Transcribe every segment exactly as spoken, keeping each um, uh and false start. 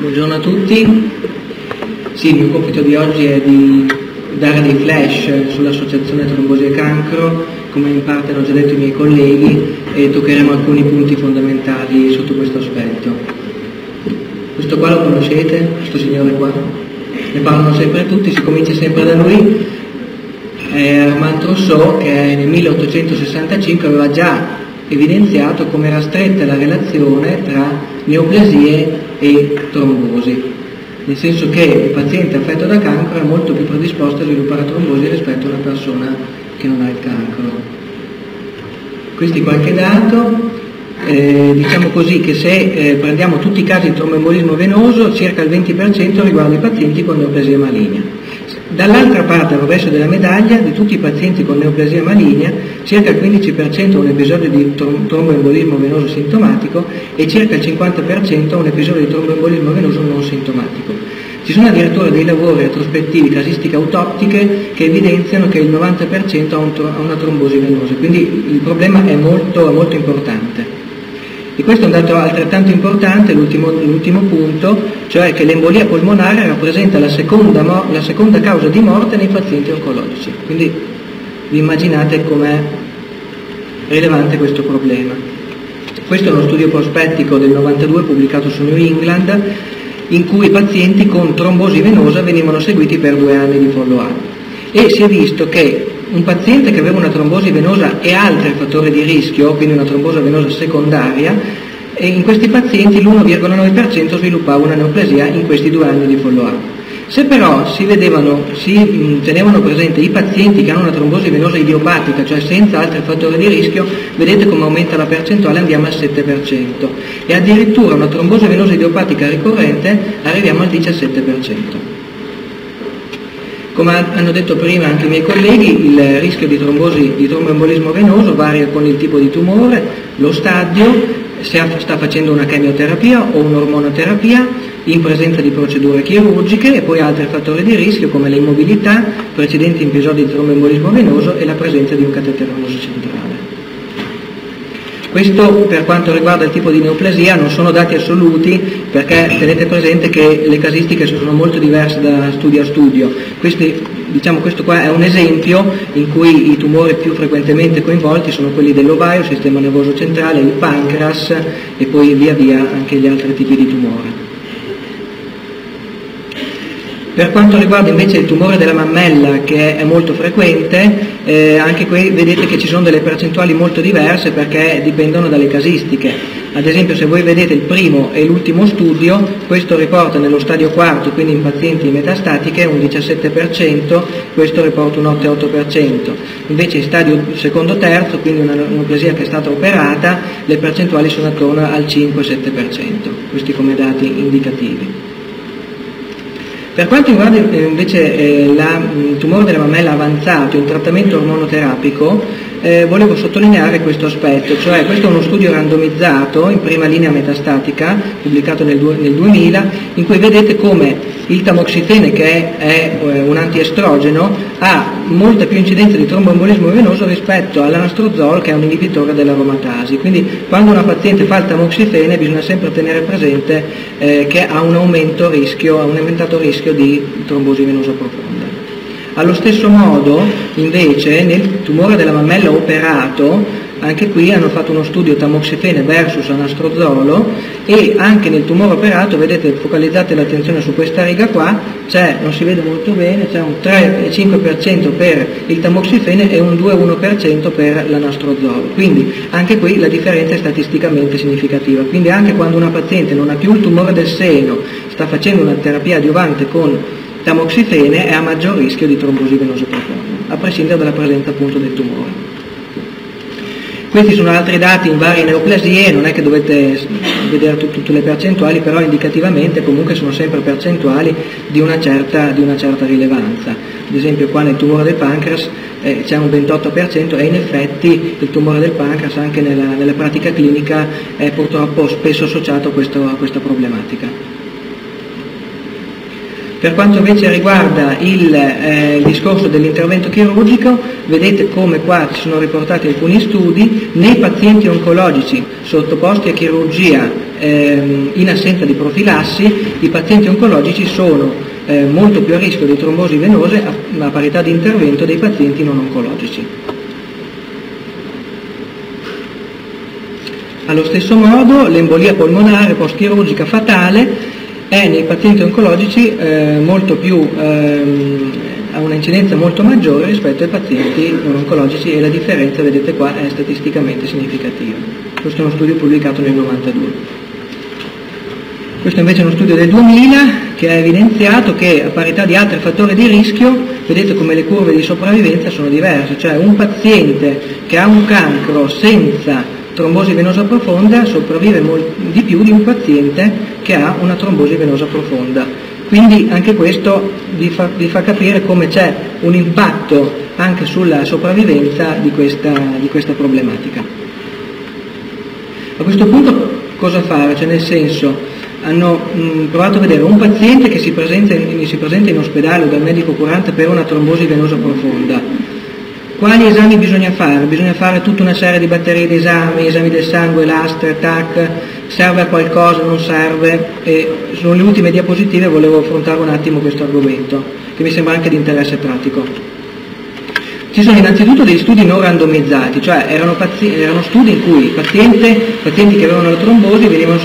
Buongiorno a tutti. Sì, il mio compito di oggi è di dare dei flash sull'associazione trombosi e cancro, come in parte hanno già detto i miei colleghi, e toccheremo alcuni punti fondamentali sotto questo aspetto. Questo qua lo conoscete? Questo signore qua? Ne parlano sempre tutti, si comincia sempre da lui. È Armand Trousseau, che nel milleottocentosessantacinque aveva già evidenziato come era stretta la relazione tra neoplasie e trombosi, nel senso che il paziente affetto da cancro è molto più predisposto a sviluppare trombosi rispetto a una persona che non ha il cancro. Questi qualche dato, eh, diciamo così che se eh, prendiamo tutti i casi di tromboembolismo venoso, circa il venti per cento riguarda i pazienti con neoplasia maligna. Dall'altra parte, al rovescio della medaglia, di tutti i pazienti con neoplasia maligna, circa il quindici per cento ha un episodio di tromboembolismo venoso sintomatico e circa il cinquanta per cento ha un episodio di tromboembolismo venoso non sintomatico. Ci sono addirittura dei lavori retrospettivi, casistiche autoptiche, che evidenziano che il novanta per cento ha, un tro ha una trombosi venosa, quindi il problema è molto, molto importante. E questo è un dato altrettanto importante, l'ultimo punto, cioè che l'embolia polmonare rappresenta la seconda, la seconda causa di morte nei pazienti oncologici. Quindi vi immaginate com'è rilevante questo problema. Questo è uno studio prospettico del novantadue pubblicato su New England, in cui i pazienti con trombosi venosa venivano seguiti per due anni di follow-up. E si è visto che un paziente che aveva una trombosi venosa e altri fattori di rischio, quindi una trombosi venosa secondaria, e in questi pazienti l'uno virgola nove per cento sviluppava una neoplasia in questi due anni di follow-up. Se però si, vedevano, si tenevano presente i pazienti che hanno una trombosi venosa idiopatica, cioè senza altri fattori di rischio, vedete come aumenta la percentuale, andiamo al sette per cento, e addirittura una trombosi venosa idiopatica ricorrente arriviamo al diciassette per cento. Come hanno detto prima anche i miei colleghi, il rischio di trombosi, di tromboembolismo venoso varia con il tipo di tumore, lo stadio, se sta facendo una chemioterapia o un'ormonoterapia, in presenza di procedure chirurgiche e poi altri fattori di rischio come l'immobilità, precedenti episodi di tromboembolismo venoso e la presenza di un catetere venoso centrale. Questo per quanto riguarda il tipo di neoplasia non sono dati assoluti, perché tenete presente che le casistiche sono molto diverse da studio a studio. Questi, diciamo, questo qua è un esempio in cui i tumori più frequentemente coinvolti sono quelli dell'ovaio, sistema nervoso centrale, il pancreas e poi via via anche gli altri tipi di tumore. Per quanto riguarda invece il tumore della mammella, che è molto frequente, eh, anche qui vedete che ci sono delle percentuali molto diverse perché dipendono dalle casistiche. Ad esempio, se voi vedete il primo e l'ultimo studio, questo riporta nello stadio quarto, quindi in pazienti metastatiche, un diciassette per cento, questo riporta un otto virgola otto per cento. Invece in stadio secondo terzo, quindi una neoplasia che è stata operata, le percentuali sono attorno al cinque sette per cento, questi come dati indicativi. Per quanto riguarda invece eh, la, il tumore della mammella avanzato in trattamento ormonoterapico, eh, volevo sottolineare questo aspetto, cioè questo è uno studio randomizzato in prima linea metastatica, pubblicato nel, nel duemila, in cui vedete come il tamoxifene, che è, è un antiestrogeno, ha molta più incidenza di tromboembolismo venoso rispetto all'anastrozolo, che è un inibitore dell'aromatasi. Quindi quando una paziente fa il tamoxifene bisogna sempre tenere presente eh, che ha un aumento rischio, ha un aumentato rischio di trombosi venosa profonda. Allo stesso modo, invece, nel tumore della mammella operato, anche qui hanno fatto uno studio tamoxifene versus anastrozolo, e anche nel tumore operato, vedete, focalizzate l'attenzione su questa riga qua, c'è, non si vede molto bene, c'è un tre virgola cinque per cento per il tamoxifene e un due virgola uno per cento per l'anastrozolo. Quindi anche qui la differenza è statisticamente significativa. Quindi anche quando una paziente non ha più il tumore del seno, sta facendo una terapia adiuvante con tamoxifene, è a maggior rischio di trombosi venosa profonda, a prescindere dalla presenza appunto del tumore. Questi sono altri dati in varie neoplasie, non è che dovete vedere tut tutte le percentuali, però indicativamente comunque sono sempre percentuali di una certa, di una certa rilevanza. Ad esempio qua nel tumore del pancreas eh, c'è un ventotto per cento e in effetti il tumore del pancreas anche nella, nella pratica clinica è purtroppo spesso associato a, questo, a questa problematica. Per quanto invece riguarda il, eh, il discorso dell'intervento chirurgico, vedete come qua ci sono riportati alcuni studi nei pazienti oncologici sottoposti a chirurgia eh, in assenza di profilassi. I pazienti oncologici sono eh, molto più a rischio di trombosi venose a, a parità di intervento dei pazienti non oncologici. Allo stesso modo l'embolia polmonare postchirurgica fatale è nei pazienti oncologici eh, molto più, ehm, ha una incidenza molto maggiore rispetto ai pazienti non oncologici, e la differenza, vedete qua, è statisticamente significativa. Questo è uno studio pubblicato nel novantadue. Questo invece è uno studio del duemila che ha evidenziato che a parità di altri fattori di rischio, vedete come le curve di sopravvivenza sono diverse, cioè un paziente che ha un cancro senza trombosi venosa profonda sopravvive di più di un paziente che ha una trombosi venosa profonda. Quindi anche questo vi fa, vi fa capire come c'è un impatto anche sulla sopravvivenza di questa, di questa problematica. A questo punto cosa fare? Cioè, nel senso, hanno mh, provato a vedere un paziente che si presenta in, si presenta in ospedale o dal medico curante per una trombosi venosa profonda. Quali esami bisogna fare? Bisogna fare tutta una serie di batterie di esami, esami del sangue, lastre, tac, serve a qualcosa, non serve? E sono le ultime diapositive, volevo affrontare un attimo questo argomento, che mi sembra anche di interesse pratico. Ci sono innanzitutto degli studi non randomizzati, cioè erano, erano studi in cui paziente, pazienti che avevano la trombosi venivano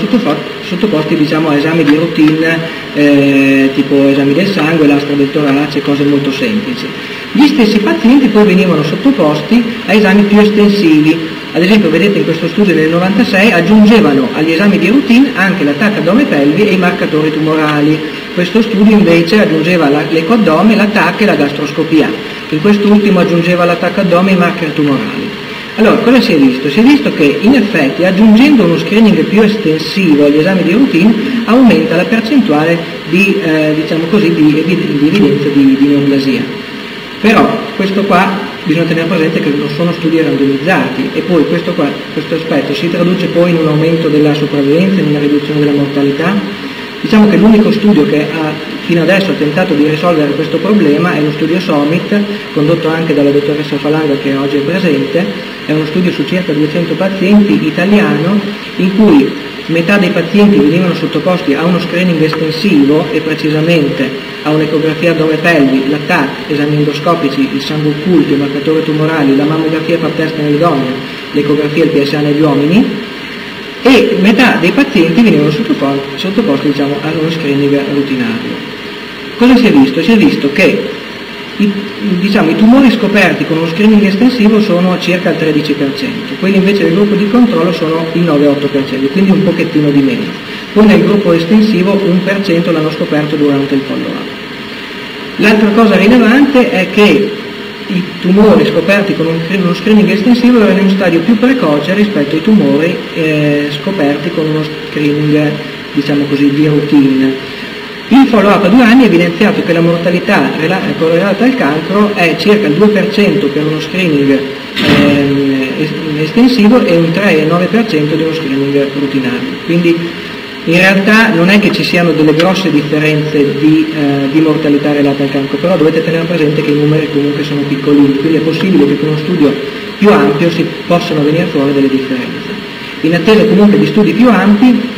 sottoposti, diciamo, a esami di routine, eh, tipo esami del sangue, lastre del torace, cose molto semplici. Gli stessi pazienti poi venivano sottoposti a esami più estensivi, ad esempio vedete in questo studio del novantasei aggiungevano agli esami di routine anche l'attacco addome pelvi e i marcatori tumorali, questo studio invece aggiungeva l'ecoaddome, l'attacco e la gastroscopia, in quest'ultimo aggiungeva l'attacco addome e i marker tumorali. Allora, cosa si è visto? Si è visto che in effetti aggiungendo uno screening più estensivo agli esami di routine aumenta la percentuale di, eh, diciamo così, di, di, di evidenza di, di neoplasia. Però questo qua bisogna tenere presente che non sono studi randomizzati, e poi questo, qua, questo aspetto si traduce poi in un aumento della sopravvivenza, in una riduzione della mortalità. Diciamo che l'unico studio che ha, fino adesso ha tentato di risolvere questo problema è lo studio SOMIT, condotto anche dalla dottoressa Falanga che oggi è presente. È uno studio su circa duecento pazienti italiano in cui metà dei pazienti venivano sottoposti a uno screening estensivo, e precisamente a un'ecografia addome pelvi, la TAC, esami endoscopici, il sangue occulto, i marcatori tumorali, la mammografia per test nelle donne, l'ecografia e il P S A negli uomini, e metà dei pazienti venivano sottoposti, sottoposti diciamo, a uno screening routinario. Cosa si è visto? Si è visto che I, diciamo, i tumori scoperti con uno screening estensivo sono circa il tredici per cento, quelli invece del gruppo di controllo sono il nove virgola otto per cento, quindi un pochettino di meno. Poi nel gruppo estensivo un per cento l'hanno scoperto durante il follow-up. L'altra cosa rilevante è che i tumori scoperti con uno screening estensivo erano in uno stadio più precoce rispetto ai tumori eh, scoperti con uno screening, diciamo così, di routine. Il follow-up a due anni ha evidenziato che la mortalità correlata al cancro è circa il due per cento per uno screening ehm, estensivo e un tre virgola nove per cento di uno screening routinario. Quindi in realtà non è che ci siano delle grosse differenze di, eh, di mortalità relata al cancro, però dovete tenere presente che i numeri comunque sono piccolini, quindi è possibile che con uno studio più ampio si possano venire fuori delle differenze. In attesa comunque di studi più ampi,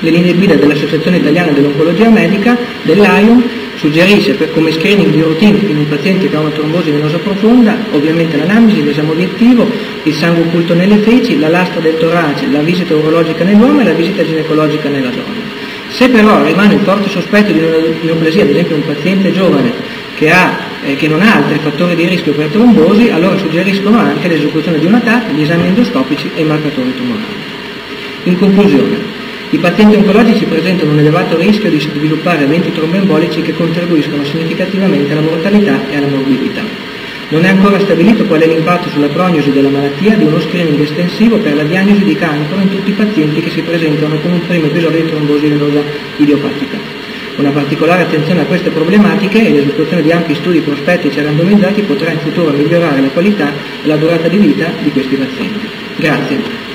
le linee guida dell'Associazione Italiana dell'Oncologia Medica, dell'AIOM, suggerisce per, come screening di routine in un paziente che ha una trombosi venosa profonda, ovviamente l'anamnesi, l'esame obiettivo, il sangue occulto nelle feci, la lastra del torace, la visita urologica nell'uomo e la visita ginecologica nella donna. Se però rimane il forte sospetto di neoplasia, ad esempio un paziente giovane che, ha, eh, che non ha altri fattori di rischio per trombosi, allora suggeriscono anche l'esecuzione di una TAC, gli esami endoscopici e i marcatori tumorali. In conclusione, i pazienti oncologici presentano un elevato rischio di sviluppare eventi tromboembolici che contribuiscono significativamente alla mortalità e alla morbidità. Non è ancora stabilito qual è l'impatto sulla prognosi della malattia di uno screening estensivo per la diagnosi di cancro in tutti i pazienti che si presentano con un primo episodio di trombosi venosa idiopatica. Una particolare attenzione a queste problematiche e l'esecuzione di ampi studi prospettici e randomizzati potrà in futuro migliorare la qualità e la durata di vita di questi pazienti. Grazie.